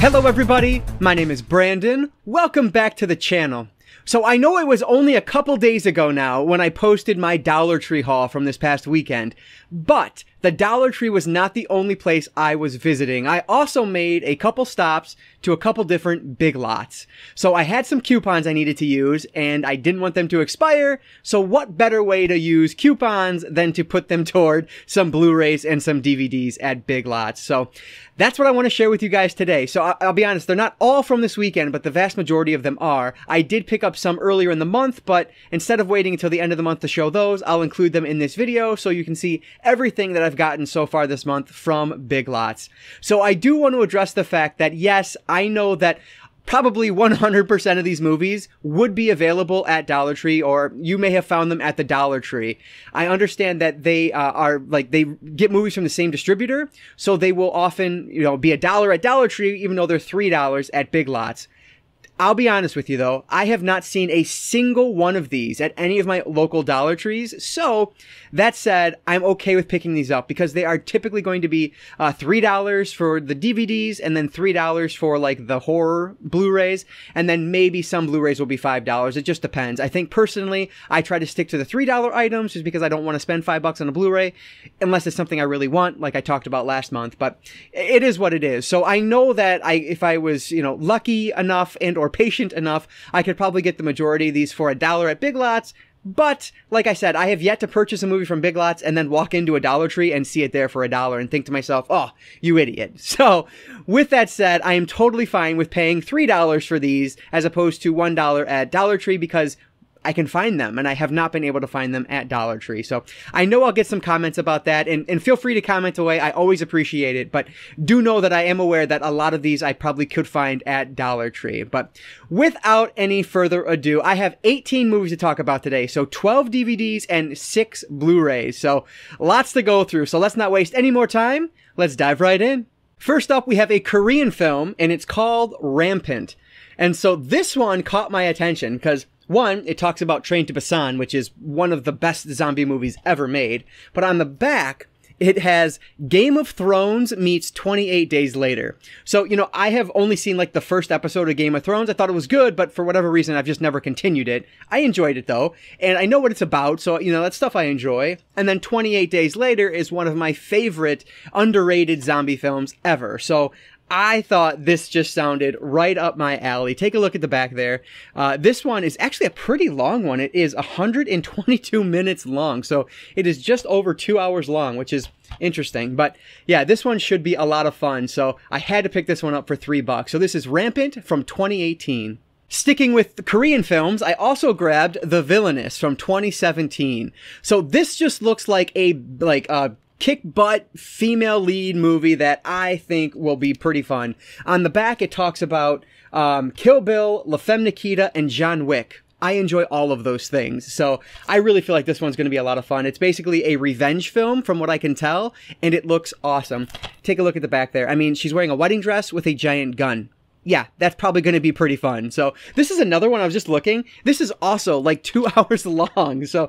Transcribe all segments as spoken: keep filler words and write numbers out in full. Hello everybody, my name is Brandon. Welcome back to the channel. So I know it was only a couple days ago now when I posted my Dollar Tree haul from this past weekend, but the Dollar Tree was not the only place I was visiting. I also made a couple stops to a couple different Big Lots. So I had some coupons I needed to use and I didn't want them to expire, so what better way to use coupons than to put them toward some Blu-rays and some D V Ds at Big Lots. So that's what I want to share with you guys today. So I'll be honest, they're not all from this weekend, but the vast majority of them are. I did pick up some earlier in the month, but instead of waiting until the end of the month to show those, I'll include them in this video so you can see everything that I've gotten so far this month from Big Lots. So I do want to address the fact that yes, I know that probably one hundred percent of these movies would be available at Dollar Tree, or you may have found them at the Dollar Tree. I understand that they uh, are like, they get movies from the same distributor, so they will often, you know, be a dollar at Dollar Tree even though they're three dollars at Big Lots. I'll be honest with you though, I have not seen a single one of these at any of my local Dollar Trees, so that said, I'm okay with picking these up because they are typically going to be uh, three dollars for the D V Ds and then three dollars for like the horror Blu-rays, and then maybe some Blu-rays will be five dollars. It just depends. I think personally, I try to stick to the three dollar items just because I don't want to spend five bucks on a Blu-ray unless it's something I really want, like I talked about last month, but it is what it is. So I know that I, if I was, you know, lucky enough and or patient enough, I could probably get the majority of these for a dollar at Big Lots, but like I said, I have yet to purchase a movie from Big Lots and then walk into a Dollar Tree and see it there for a dollar and think to myself, oh, you idiot. So with that said, I am totally fine with paying three dollars for these as opposed to one dollar at Dollar Tree because I can find them, and I have not been able to find them at Dollar Tree. So I know I'll get some comments about that, and, and feel free to comment away. I always appreciate it, but do know that I am aware that a lot of these I probably could find at Dollar Tree. But without any further ado, I have eighteen movies to talk about today, so twelve D V Ds and six Blu-rays. So lots to go through, so let's not waste any more time. Let's dive right in. First up, we have a Korean film, and it's called Rampant. And so this one caught my attention because one, it talks about Train to Busan, which is one of the best zombie movies ever made. But on the back, it has Game of Thrones meets twenty-eight Days Later. So, you know, I have only seen like the first episode of Game of Thrones. I thought it was good, but for whatever reason, I've just never continued it. I enjoyed it though, and I know what it's about, so, you know, that's stuff I enjoy. And then twenty-eight Days Later is one of my favorite underrated zombie films ever. So I thought this just sounded right up my alley. Take a look at the back there. Uh, this one is actually a pretty long one. It is one hundred twenty-two minutes long, so it is just over two hours long, which is interesting. But yeah, this one should be a lot of fun, so I had to pick this one up for three bucks. So this is Rampant from twenty eighteen. Sticking with the Korean films, I also grabbed The Villainess from twenty seventeen. So this just looks like a, like a, kick-butt female lead movie that I think will be pretty fun. On the back, it talks about um, Kill Bill, La Femme Nikita, and John Wick. I enjoy all of those things, so I really feel like this one's going to be a lot of fun. It's basically a revenge film, from what I can tell, and it looks awesome. Take a look at the back there. I mean, she's wearing a wedding dress with a giant gun. Yeah, that's probably going to be pretty fun. So this is another one I was just looking. This is also like two hours long. So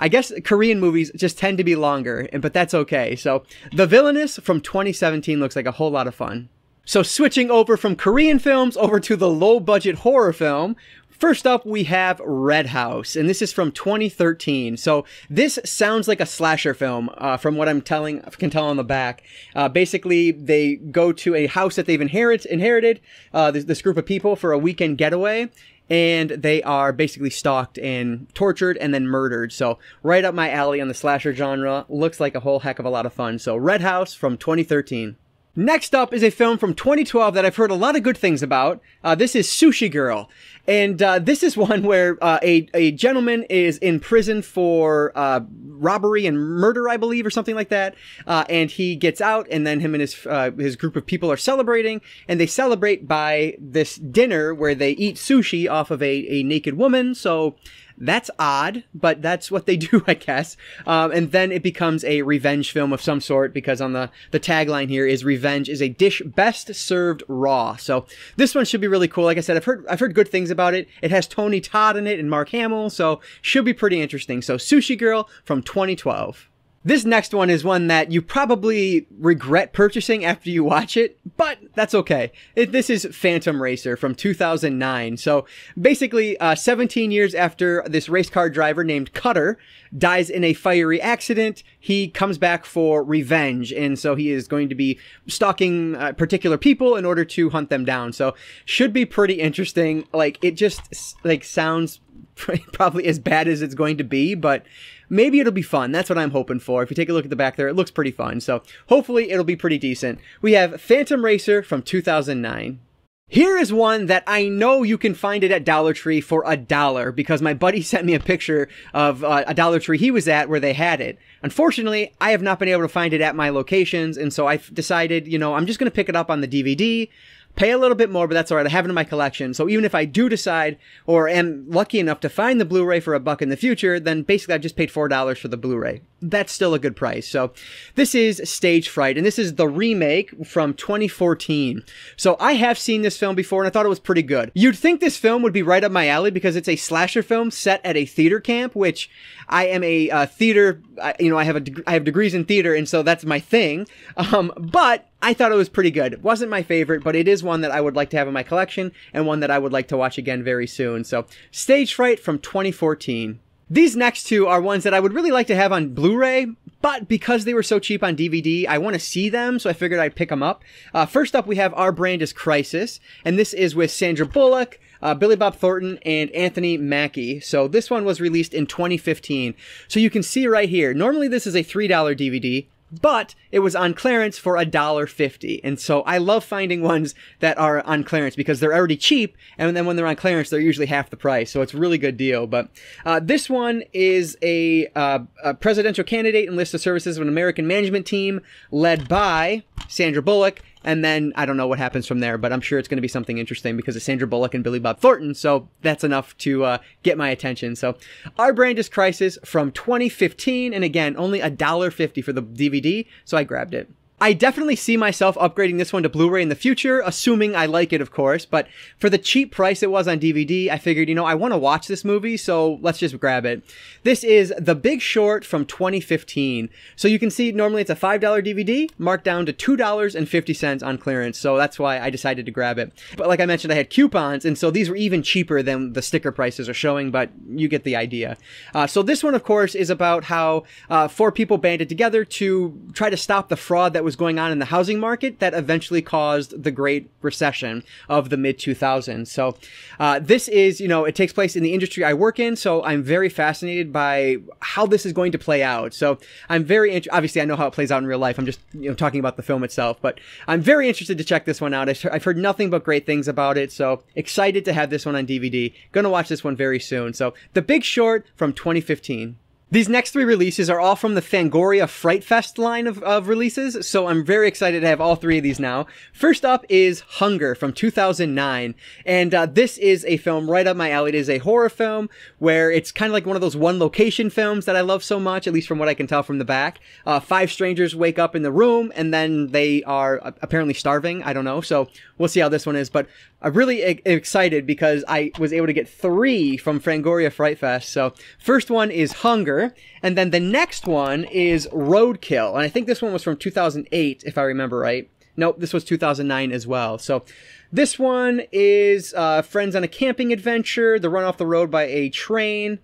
I guess Korean movies just tend to be longer, but that's okay. So The Villainess from twenty seventeen looks like a whole lot of fun. So switching over from Korean films over to the low-budget horror film, first up, we have Red House, and this is from twenty thirteen. So this sounds like a slasher film, uh, from what I'm telling, can tell on the back. Uh, basically, they go to a house that they've inherit, inherited, uh, this, this group of people for a weekend getaway, and they are basically stalked and tortured and then murdered. So right up my alley on the slasher genre. Looks like a whole heck of a lot of fun. So Red House from twenty thirteen. Next up is a film from twenty twelve that I've heard a lot of good things about. Uh, this is Sushi Girl. And uh, this is one where uh, a, a gentleman is in prison for uh, robbery and murder, I believe, or something like that. Uh, and he gets out, and then him and his, uh, his group of people are celebrating. And they celebrate by this dinner where they eat sushi off of a, a naked woman. So that's odd, but that's what they do, I guess. Um, and then it becomes a revenge film of some sort because on the, the tagline here is revenge is a dish best served raw. So this one should be really cool. Like I said, I've heard, I've heard good things about it. It has Tony Todd in it and Mark Hamill, so should be pretty interesting. So Sushi Girl from twenty twelve. This next one is one that you probably regret purchasing after you watch it, but that's okay. It, this is Phantom Racer from two thousand nine. So basically, uh, seventeen years after this race car driver named Cutter dies in a fiery accident, he comes back for revenge. And so he is going to be stalking uh, particular people in order to hunt them down. So should be pretty interesting. Like, it just like sounds probably as bad as it's going to be, but maybe it'll be fun. That's what I'm hoping for. If you take a look at the back there, it looks pretty fun. So hopefully it'll be pretty decent. We have Phantom Racer from two thousand nine. Here is one that I know you can find it at Dollar Tree for a dollar, because my buddy sent me a picture of uh, a Dollar Tree he was at where they had it. Unfortunately, I have not been able to find it at my locations, and so I've decided, you know, I'm just going to pick it up on the D V D. Pay a little bit more, but that's all right. I have it in my collection. So even if I do decide or am lucky enough to find the Blu-ray for a buck in the future, then basically I've just paid four dollars for the Blu-ray. That's still a good price. So this is Stage Fright, and this is the remake from twenty fourteen. So I have seen this film before, and I thought it was pretty good. You'd think this film would be right up my alley because it's a slasher film set at a theater camp, which I am a uh, theater, I, you know, I have, a deg- I have degrees in theater, and so that's my thing. Um, but I thought it was pretty good. It wasn't my favorite, but it is one that I would like to have in my collection and one that I would like to watch again very soon. So Stage Fright from twenty fourteen. These next two are ones that I would really like to have on Blu-ray, but because they were so cheap on D V D, I want to see them, so I figured I'd pick them up. Uh, first up, we have Our Brand is Crisis, and this is with Sandra Bullock, Uh, Billy Bob Thornton, and Anthony Mackie. So this one was released in twenty fifteen. So you can see right here, normally this is a three dollar D V D, but it was on clearance for a dollar fifty. And so I love finding ones that are on clearance because they're already cheap, and then when they're on clearance, they're usually half the price. So it's a really good deal. But uh, this one is a, uh, a presidential candidate enlists the services of an American management team led by Sandra Bullock. And then I don't know what happens from there, but I'm sure it's going to be something interesting because it's Sandra Bullock and Billy Bob Thornton. So that's enough to uh, get my attention. So Our Brand is Crisis from twenty fifteen. And again, only a dollar fifty for the D V D. So I grabbed it. I definitely see myself upgrading this one to Blu-ray in the future, assuming I like it, of course, but for the cheap price it was on D V D, I figured, you know, I want to watch this movie, so let's just grab it. This is The Big Short from twenty fifteen. So you can see normally it's a five dollar D V D, marked down to two dollars and fifty cents on clearance, so that's why I decided to grab it. But like I mentioned, I had coupons, and so these were even cheaper than the sticker prices are showing, but you get the idea. Uh, so this one, of course, is about how uh, four people banded together to try to stop the fraud that was going on in the housing market that eventually caused the Great Recession of the mid two thousands. So uh, this is, you know, it takes place in the industry I work in, so I'm very fascinated by how this is going to play out. So I'm very, int- obviously I know how it plays out in real life, I'm just, you know, talking about the film itself, but I'm very interested to check this one out. I've heard nothing but great things about it, so excited to have this one on D V D. Gonna watch this one very soon. So The Big Short from twenty fifteen. These next three releases are all from the Fangoria Fright Fest line of, of releases, so I'm very excited to have all three of these now. First up is Hunger from two thousand nine, and uh, this is a film right up my alley. It is a horror film where it's kind of like one of those one-location films that I love so much, at least from what I can tell from the back. Uh, five strangers wake up in the room, and then they are apparently starving. I don't know, so we'll see how this one is, but I'm really e- excited because I was able to get three from Fangoria Fright Fest. So first one is Hunger. And then the next one is Roadkill. And I think this one was from two thousand eight, if I remember right. Nope, this was two thousand nine as well. So this one is uh, Friends on a Camping Adventure. They're run off the road by a train,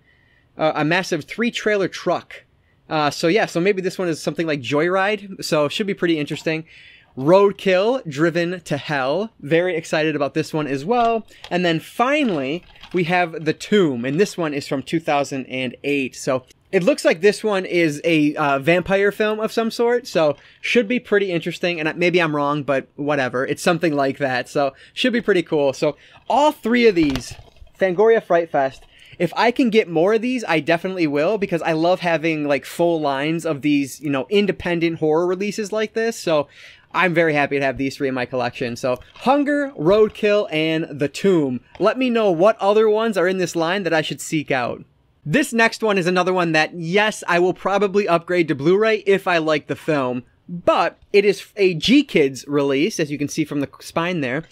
uh, a massive three-trailer truck. Uh, so yeah, so maybe this one is something like Joyride. So it should be pretty interesting. Roadkill, Driven to Hell. Very excited about this one as well. And then finally, we have The Tomb. And this one is from two thousand eight. So it looks like this one is a uh, vampire film of some sort, so should be pretty interesting, and maybe I'm wrong, but whatever. It's something like that, so should be pretty cool. So all three of these, Fangoria Fright Fest, if I can get more of these, I definitely will, because I love having, like, full lines of these, you know, independent horror releases like this, so I'm very happy to have these three in my collection. So Hunger, Roadkill, and The Tomb. Let me know what other ones are in this line that I should seek out. This next one is another one that, yes, I will probably upgrade to Blu-ray if I like the film, but it is a GKids release, as you can see from the spine there.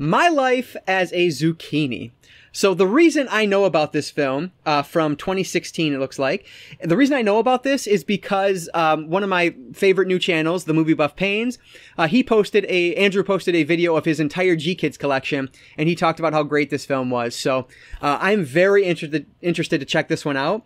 My Life as a Zucchini. So the reason I know about this film, uh, from twenty sixteen, it looks like, the reason I know about this is because um, one of my favorite new channels, The Movie Buff Pains, uh, he posted a, Andrew posted a video of his entire GKids collection, and he talked about how great this film was. So uh, I'm very interested interested to check this one out.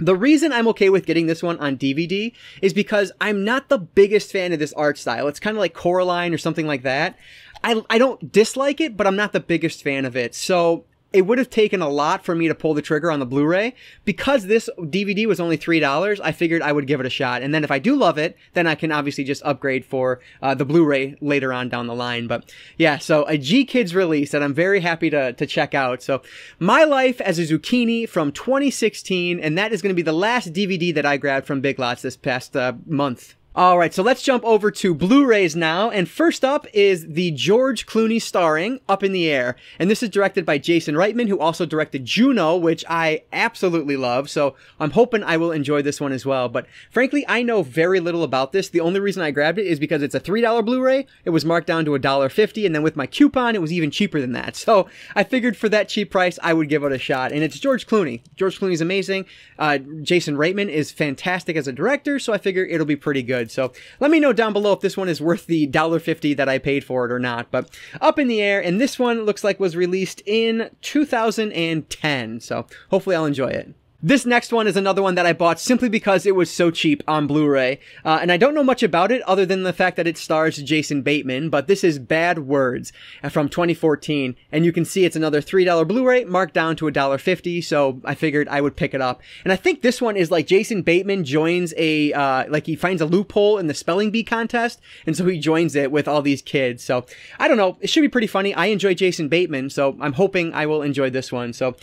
The reason I'm okay with getting this one on D V D is because I'm not the biggest fan of this art style. It's kind of like Coraline or something like that. I, I don't dislike it, but I'm not the biggest fan of it. So it would have taken a lot for me to pull the trigger on the Blu-ray. Because this D V D was only three dollars, I figured I would give it a shot. And then if I do love it, then I can obviously just upgrade for uh, the Blu-ray later on down the line. But yeah, so a GKids release that I'm very happy to, to check out. So My Life as a Zucchini from twenty sixteen, and that is going to be the last D V D that I grabbed from Big Lots this past uh, month. Alright, so let's jump over to Blu-rays now, and first up is the George Clooney starring Up in the Air, and this is directed by Jason Reitman, who also directed Juno, which I absolutely love, so I'm hoping I will enjoy this one as well. But frankly, I know very little about this. The only reason I grabbed it is because it's a three dollar Blu-ray, it was marked down to a dollar fifty, and then with my coupon, it was even cheaper than that, so I figured for that cheap price, I would give it a shot, and it's George Clooney. George Clooney's amazing, uh, Jason Reitman is fantastic as a director, so I figure it'll be pretty good. So let me know down below if this one is worth the dollar fifty that I paid for it or not. But Up in the Air, and this one looks like was released in two thousand ten. So hopefully I'll enjoy it. This next one is another one that I bought simply because it was so cheap on Blu-ray. Uh, and I don't know much about it other than the fact that it stars Jason Bateman, but this is Bad Words from twenty fourteen. And you can see it's another three dollar Blu-ray marked down to a dollar fifty, so I figured I would pick it up. And I think this one is like Jason Bateman joins a, uh, like he finds a loophole in the spelling bee contest, and so he joins it with all these kids. So I don't know, it should be pretty funny. I enjoy Jason Bateman, so I'm hoping I will enjoy this one. So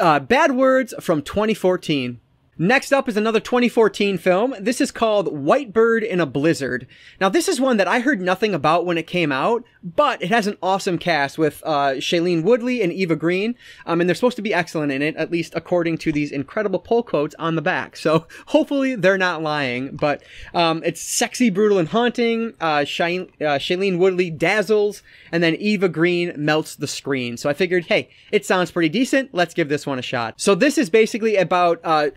uh, Bad Words from twenty fourteen. Next up is another twenty fourteen film. This is called White Bird in a Blizzard. Now, this is one that I heard nothing about when it came out, but it has an awesome cast with uh, Shailene Woodley and Eva Green, um, and they're supposed to be excellent in it, at least according to these incredible poll quotes on the back. So hopefully they're not lying, but um, it's sexy, brutal, and haunting. Uh, Shailene, uh, Shailene Woodley dazzles, and then Eva Green melts the screen. So I figured, hey, it sounds pretty decent. Let's give this one a shot. So this is basically about uh,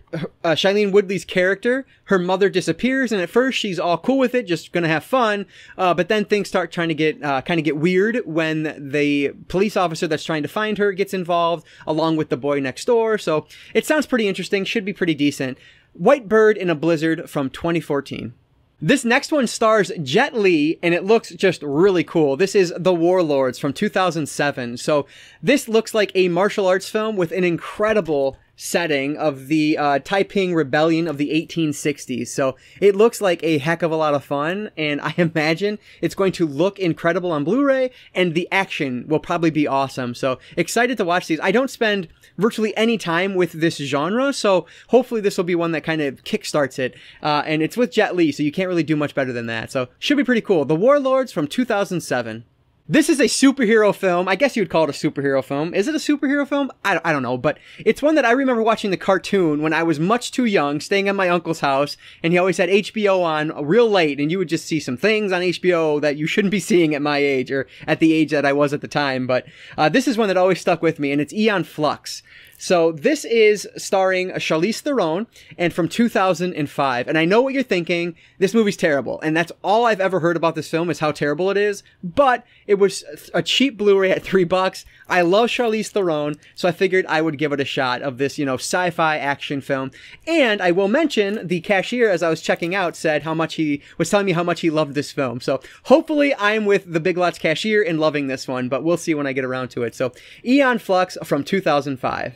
uh, Shailene Woodley's character. Her mother disappears, and at first she's all cool with it, just gonna have fun, uh, but then things start trying to get uh, kind of get weird when the police officer that's trying to find her gets involved, along with the boy next door. So it sounds pretty interesting, should be pretty decent. White Bird in a Blizzard from twenty fourteen. This next one stars Jet Li, and it looks just really cool. This is The Warlords from two thousand seven. So this looks like a martial arts film with an incredible setting of the uh, Taiping Rebellion of the eighteen sixties. So it looks like a heck of a lot of fun, and I imagine it's going to look incredible on Blu-ray, and the action will probably be awesome. So excited to watch these. I don't spend virtually any time with this genre, so hopefully this will be one that kind of kickstarts it. Uh, and it's with Jet Li, so you can't really do much better than that. So should be pretty cool. The Warlords from two thousand seven. This is a superhero film. I guess you would call it a superhero film. Is it a superhero film? I, I don't know, but it's one that I remember watching the cartoon when I was much too young, staying at my uncle's house, and he always had H B O on real late, and you would just see some things on H B O that you shouldn't be seeing at my age, or at the age that I was at the time, but uh, this is one that always stuck with me, and it's Eon Flux. So this is starring Charlize Theron, and from two thousand five. And I know what you're thinking, this movie's terrible. And that's all I've ever heard about this film is how terrible it is. But it was a cheap Blu-ray at three bucks. I love Charlize Theron, so I figured I would give it a shot of this, you know, sci-fi action film. And I will mention the cashier, as I was checking out, said how much he was telling me how much he loved this film. So hopefully I'm with the Big Lots cashier and loving this one, but we'll see when I get around to it. So Eon Flux from two thousand five.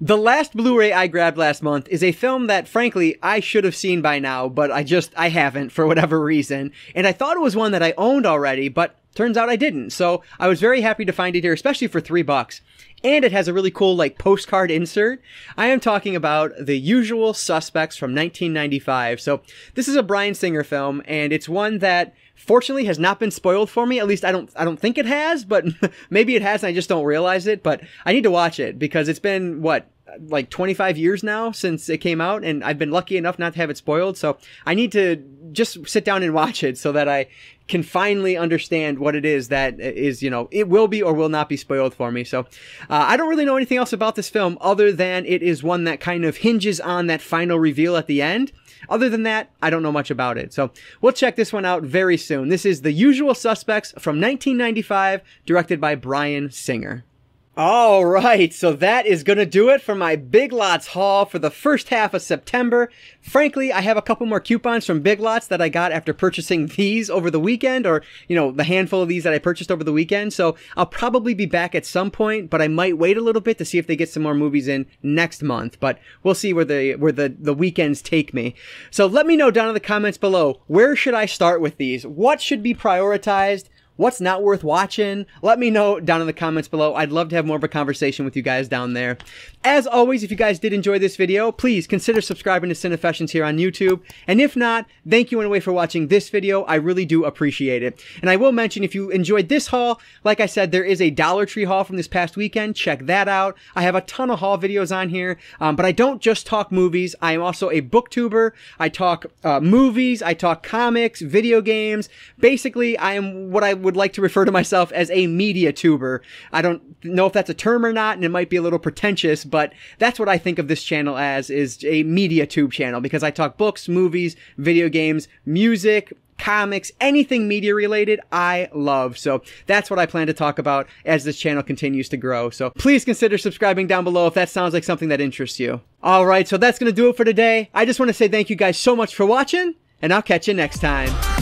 The last Blu-ray I grabbed last month is a film that, frankly, I should have seen by now, but I just, I haven't for whatever reason. And I thought it was one that I owned already, but turns out I didn't. So I was very happy to find it here, especially for three bucks. And it has a really cool, like, postcard insert. I am talking about The Usual Suspects from nineteen ninety-five. So this is a Bryan Singer film, and it's one that fortunately has not been spoiled for me. At least I don't I don't think it has, but maybe it has and I just don't realize it. But I need to watch it because it's been, what, like twenty-five years now since it came out, and I've been lucky enough not to have it spoiled. So I need to just sit down and watch it so that I can finally understand what it is that is, you know, it will be or will not be spoiled for me. So uh, I don't really know anything else about this film other than it is one that kind of hinges on that final reveal at the end. Other than that, I don't know much about it. So we'll check this one out very soon. This is The Usual Suspects from nineteen ninety-five, directed by Brian Singer. All right, so that is going to do it for my Big Lots haul for the first half of September. Frankly, I have a couple more coupons from Big Lots that I got after purchasing these over the weekend, or, you know, the handful of these that I purchased over the weekend. So I'll probably be back at some point, but I might wait a little bit to see if they get some more movies in next month. But we'll see where the where the, the weekends take me. So let me know down in the comments below, where should I start with these? What should be prioritized? What's not worth watching? Let me know down in the comments below. I'd love to have more of a conversation with you guys down there. As always, if you guys did enjoy this video, please consider subscribing to Cinefessions here on YouTube. And if not, thank you in a way for watching this video. I really do appreciate it. And I will mention, if you enjoyed this haul, like I said, there is a Dollar Tree haul from this past weekend. Check that out. I have a ton of haul videos on here, um, but I don't just talk movies. I am also a booktuber. I talk uh, movies. I talk comics, video games. Basically, I am what I would would like to refer to myself as a media tuber. I don't know if that's a term or not, and it might be a little pretentious, but that's what I think of this channel as, is a media tube channel, because I talk books, movies, video games, music, comics, anything media related I love. So that's what I plan to talk about as this channel continues to grow. So please consider subscribing down below if that sounds like something that interests you. All right, so that's going to do it for today. I just want to say thank you guys so much for watching, and I'll catch you next time.